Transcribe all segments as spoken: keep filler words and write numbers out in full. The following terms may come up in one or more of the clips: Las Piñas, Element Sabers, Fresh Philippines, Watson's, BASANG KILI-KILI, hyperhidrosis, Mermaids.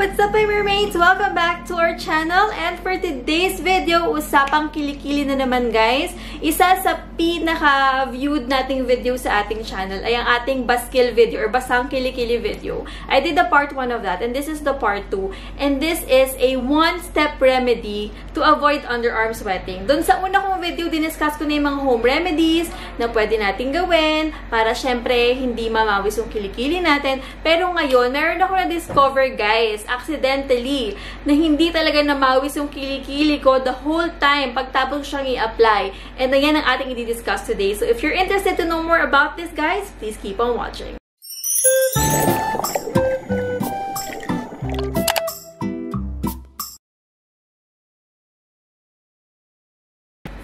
What's up, my mermaids? Welcome back to our channel. And for today's video, usapang kilikili na naman, guys. Isa sa pinaka-viewed nating video sa ating channel ay ang ating baskil video or basang kilikili video. I did the part one of that and this is the part two. And this is a one-step remedy to avoid underarm sweating. Doon sa una kong video, diniscuss ko na yung mga home remedies na pwede nating gawin para syempre hindi mamawis yung kilikili natin. Pero ngayon, meron ako na-discover, guys, accidentally, na hindi talaga namawis yung kilikili ko the whole time pagtapos siyang i-apply. And yan ang ating i-discuss today. So if you're interested to know more about this, guys, please keep on watching.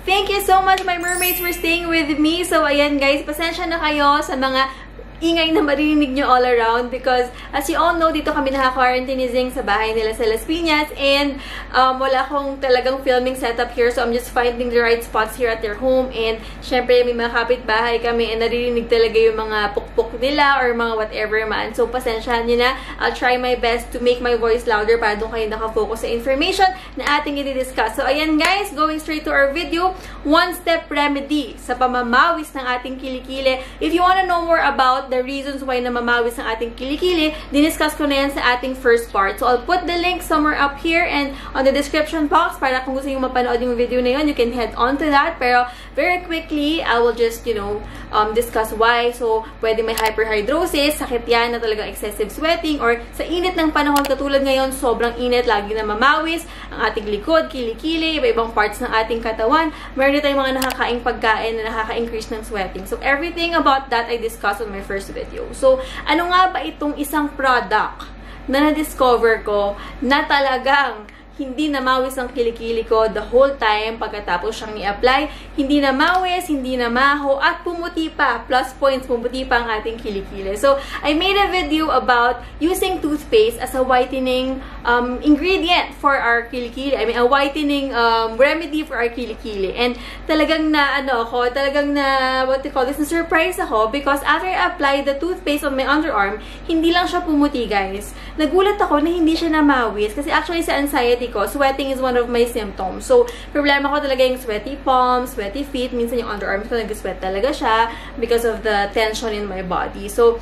Thank you so much, my mermaids, for staying with me. So ayan, guys, pasensya na kayo sa mga ingay na marinig nyo all around because as you all know, dito kami naka-quarantinizing sa bahay nila sa Las Piñas and um, wala akong talagang filming setup here, so I'm just finding the right spots here at their home. And syempre may mga kapitbahay kami and naririnig talaga yung mga pukpuk nila or mga whatever man, so pasensya nyo na. I'll try my best to make my voice louder para doon kayo nakafocus sa information na ating i-discuss. So ayan, guys, going straight to our video, one step remedy sa pamamawis ng ating kilikili. If you wanna know more about the reasons why namamawis ang ating kilikili, diniscuss ko na yan sa ating first part. So I'll put the link somewhere up here and on the description box para kung gusto nyo mapanood yung video na yun, you can head on to that. Pero very quickly, I will just, you know, um, discuss why. So pwede may hyperhidrosis, sakit yan na talagang excessive sweating, or sa init ng panahon katulad ngayon, sobrang init, lagi namamawis ang ating likod, kilikili, iba-ibang parts ng ating katawan. Meron na tayong mga nakakaing pagkain na nakaka-increase ng sweating. So everything about that I discussed on my first video. So, ano nga ba itong isang product na na-discover ko na talagang hindi namawis ang kilikili ko the whole time pagkatapos siyang i-apply? Hindi namawis, hindi namaho, at pumuti pa. Plus points, pumuti pa ang ating kilikili. So, I made a video about using toothpaste as a whitening um, ingredient for our kilikili. I mean, a whitening um, remedy for our kilikili. And talagang na, ano ako, talagang na, what do you call this, na-surprise ako because after I applied the toothpaste on my underarm, hindi lang siya pumuti, guys. Nagulat ako na hindi siya namawis kasi actually sa anxiety ko, sweating is one of my symptoms. So, problema ko talaga yung sweaty palms, sweaty feet. Minsan yung underarms ko, nag-sweat talaga siya because of the tension in my body. So,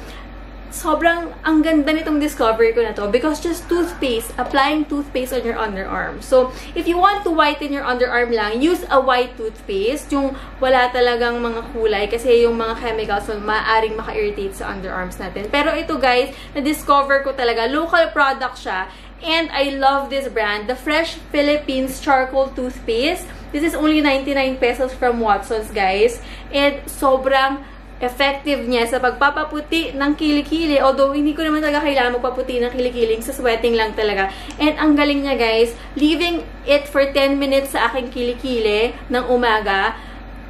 sobrang ang ganda nitong discovery ko na to because just toothpaste, applying toothpaste on your underarm. So, if you want to whiten your underarm lang, use a white toothpaste. Yung wala talagang mga kulay kasi yung mga chemicals so maaaring maka-irritate sa underarms natin. Pero ito, guys, na-discover ko talaga. Local product siya. And I love this brand, the Fresh Philippines Charcoal Toothpaste. This is only ninety-nine pesos from Watson's, guys. And sobrang effective niya sa pagpapaputi ng kilikili. Although, hindi ko naman talaga kailangan magpaputi ng kilikiling, sa sweating lang talaga. And ang galing niya, guys, leaving it for ten minutes sa aking kilikili ng umaga,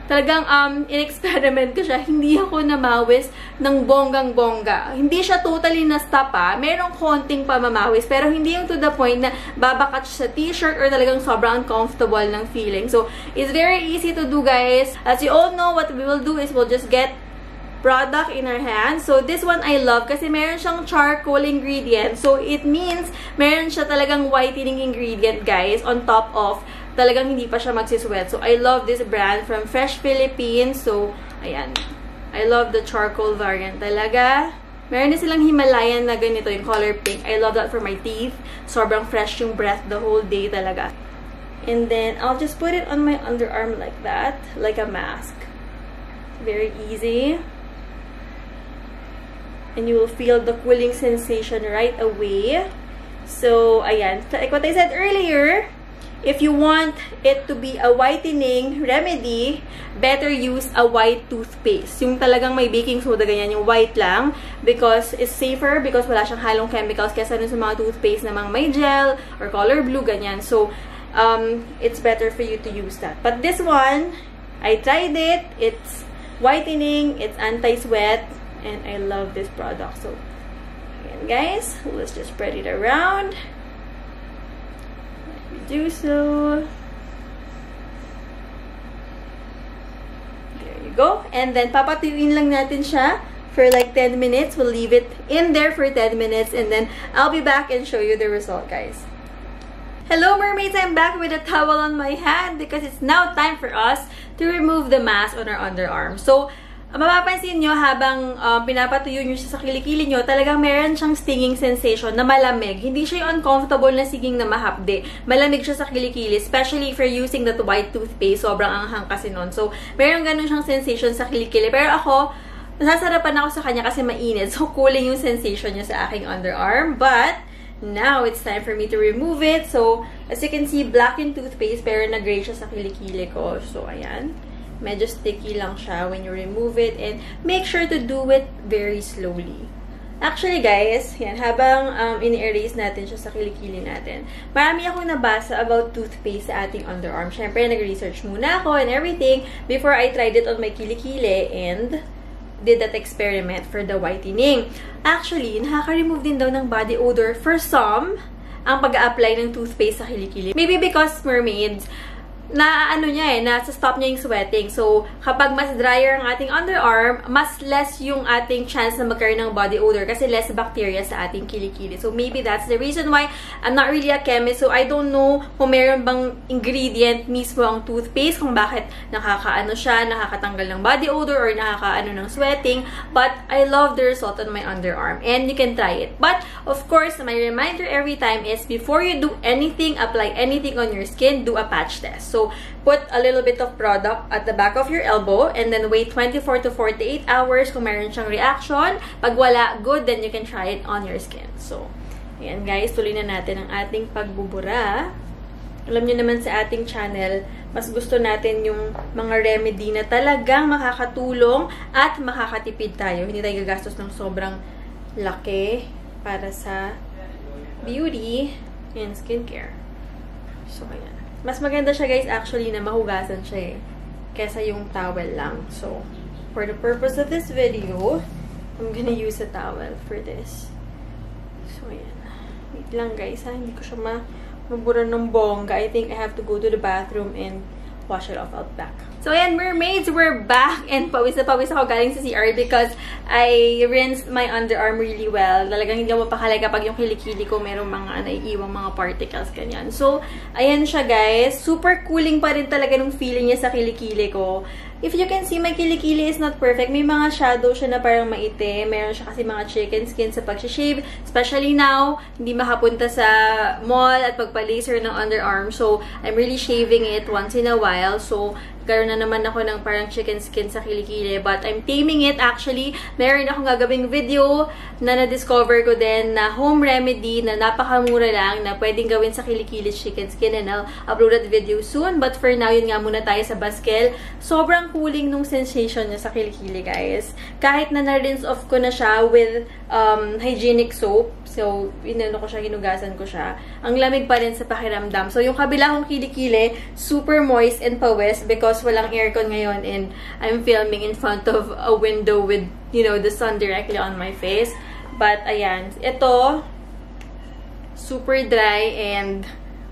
talagang um, in-experiment ko siya. Hindi ako namawis ng bonggang-bongga. Hindi siya totally na-stop, ha. Merong konting pamamawis, pero hindi yung to the point na babakat siya sa t-shirt or talagang sobrang uncomfortable ng feeling. So, it's very easy to do, guys. As you all know, what we will do is we'll just get product in our hand. So, this one I love kasi meron siyang charcoal ingredient. So, it means meron siya talagang whitening ingredient, guys, on top of talagang hindi pa siya magsisweat. So, I love this brand from Fresh Philippines. So, ayan. I love the charcoal variant talaga. Meron na silang Himalayan na ganito, yung color pink. I love that for my teeth. Sobrang fresh yung breath the whole day talaga. And then, I'll just put it on my underarm like that. Like a mask. Very easy. And you will feel the cooling sensation right away. So, ayan. Like what I said earlier, if you want it to be a whitening remedy, better use a white toothpaste. Yung talagang may baking soda, ganyan, yung white lang. Because it's safer, because wala siyang halong chemicals kesa sa mga toothpaste namang may gel or color blue, ganyan. So, um, it's better for you to use that. But this one, I tried it. It's whitening, it's anti-sweat, and I love this product. So, again, guys, let's just spread it around. Let me do so. There you go. And then, papatuyuin lang natin siya for like ten minutes. We'll leave it in there for ten minutes and then I'll be back and show you the result, guys. Hello, mermaids! I'm back with a towel on my hand because it's now time for us to remove the mask on our underarm. So, mapapansin nyo habang um, pinapatuyo nyo siya sa kilikili nyo, talagang meron siyang stinging sensation na malamig. Hindi siya yung uncomfortable na siging na mahapde. Malamig siya sa kilikili, especially if you're using that white toothpaste. Sobrang anghang kasi nun. So, meron ganun siyang sensation sa kilikili. Pero ako, nasasarapan ako sa kanya kasi mainit. So, cooling yung sensation niya sa aking underarm. But, now it's time for me to remove it. So, as you can see, black yung toothpaste pero nag-gray siya sa kilikili ko. So, ayan. Medyo sticky lang siya when you remove it, and make sure to do it very slowly. Actually, guys, yan, habang um, in-erase natin siya sa kilikili natin, marami akong nabasa about toothpaste sa ating underarm. Siyempre, nag-research muna ako and everything before I tried it on my kilikili and did that experiment for the whitening. Actually, nakaka-remove din daw ng body odor for some ang pag-a-apply ng toothpaste sa kilikili. Maybe because mermaids, na ano niya eh, nasa stop niya yung sweating. So, kapag mas drier ang ating underarm, mas less yung ating chance na magkaroon ng body odor kasi less bacteria sa ating kilikili. So, maybe that's the reason why. I'm not really a chemist, so I don't know kung meron bang ingredient mismo ang toothpaste, kung bakit nakakaano siya, nakakatanggal ng body odor or nakakaano ng sweating. But, I love the result on my underarm and you can try it. But, of course, my reminder every time is before you do anything, apply anything on your skin, do a patch test. So, put a little bit of product at the back of your elbow and then wait twenty-four to forty-eight hours kung meron siyang reaction. Pag wala, good, then you can try it on your skin. So, ayan guys, tuloy na natin ang ating pagbubura. Alam niyo naman sa ating channel, mas gusto natin yung mga remedy na talagang makakatulong at makakatipid tayo. Hindi tayo gagastos ng sobrang laki para sa beauty and skincare. So, ayan. Mas maganda siya, guys, actually, na mahugasan siya eh, kesa yung towel lang. So, for the purpose of this video, I'm gonna use a towel for this. So, ayan. Wait lang, guys, ha? Hindi ko siya ma mabura ng bongga. I think I have to go to the bathroom and wash it off out back. So, ayan, mermaids, we're back. And pawis na pawis ako galing sa C R because I rinsed my underarm really well. Talagang hindi ako mapakalay kapag yung kilikili ko merong mga naiiwang mga particles, ganyan. So, ayan siya, guys. Super cooling pa rin talaga nung feeling niya sa kilikili ko. If you can see, my kilikili is not perfect. May mga shadow siya na parang maitim. Meron siya kasi mga chicken skin sa pag-shave. Especially now, hindi makapunta sa mall at pagpa-laser ng underarm. So, I'm really shaving it once in a while. So, karoon na naman ako ng parang chicken skin sa kilikili. But I'm taming it. Actually, meron akong gagawing video na na-discover ko din na home remedy na napakamura lang na pwedeng gawin sa kilikili chicken skin. And I'll upload that video soon. But for now, yun nga muna tayo sa Basquel. Sobrang cooling nung sensation niya sa kilikili, guys. Kahit na na-rinse off ko na siya with um, hygienic soap. So, inano ko siya, hinugasan ko siya. Ang lamig pa rin sa pakiramdam. So, yung kabila kong kilikili, super moist and pawis because walang aircon ngayon and I'm filming in front of a window with, you know, the sun directly on my face. But, ayan. Ito, super dry and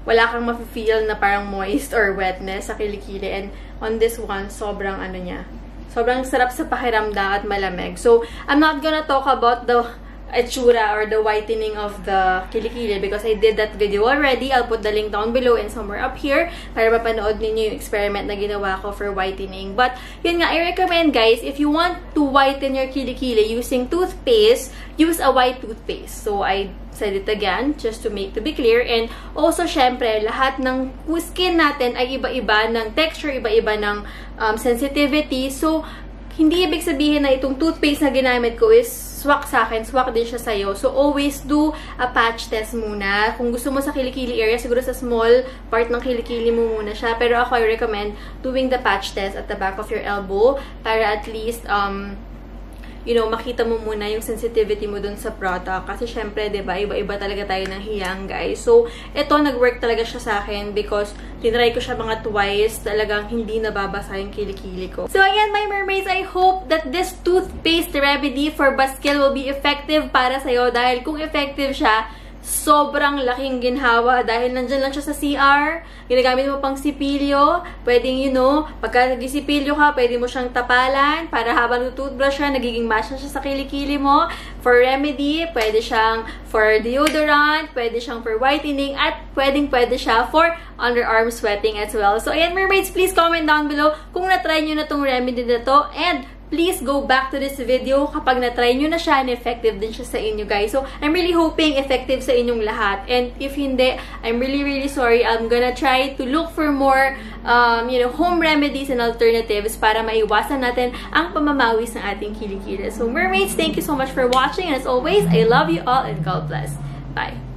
wala kang ma-feel na parang moist or wetness sa kilikili. And on this one, sobrang ano niya. Sobrang sarap sa pakiramdam at malamig. So, I'm not gonna talk about the etsura or the whitening of the kilikili because I did that video already. I'll put the link down below and somewhere up here para mapanood ninyo yung experiment na ginawa ko for whitening. But, yun nga, I recommend, guys, if you want to whiten your kilikili using toothpaste, use a white toothpaste. So, I said it again just to make to be clear. And also, syempre, lahat ng skin natin ay iba-iba ng texture, iba-iba ng um, sensitivity. So, hindi ibig sabihin na itong toothpaste na ginamit ko is swak sa akin, swak din siya sa'yo. So, always do a patch test muna. Kung gusto mo sa kilikili area, siguro sa small part ng kilikili mo muna siya. Pero ako, I recommend doing the patch test at the back of your elbow para at least, um, you know, makita mo muna yung sensitivity mo dun sa product. Kasi, syempre, diba, iba-iba talaga tayo ng hiyang, guys. So, eto, nag-work talaga siya sa akin because tinry ko siya mga twice. Talagang hindi nababasa yung kilikili ko. So, again, my mermaids, I hope that this toothpaste remedy for Basquel will be effective para sa'yo dahil kung effective siya, sobrang laking ginhawa dahil nandyan lang siya sa C R, ginagamit mo pang sipilyo, pwedeng, you know, pagka nagisipilyo ka, pwede mo siyang tapalan para habang nag-toothbrush siya, nagiging mash siya sa kilikili mo. For remedy, pwede siyang for deodorant, pwede siyang for whitening, at pwedeng pwede siya for underarm sweating as well. So, ayan, mermaids, please comment down below kung na-try nyo na tong remedy na to, and please go back to this video kapag na-try nyo na siya and effective din siya sa inyo, guys. So, I'm really hoping effective sa inyong lahat. And if hindi, I'm really, really sorry. I'm gonna try to look for more, um, you know, home remedies and alternatives para maiwasan natin ang pamamawis ng ating kilikili. So, mermaids, thank you so much for watching. And as always, I love you all and God bless. Bye!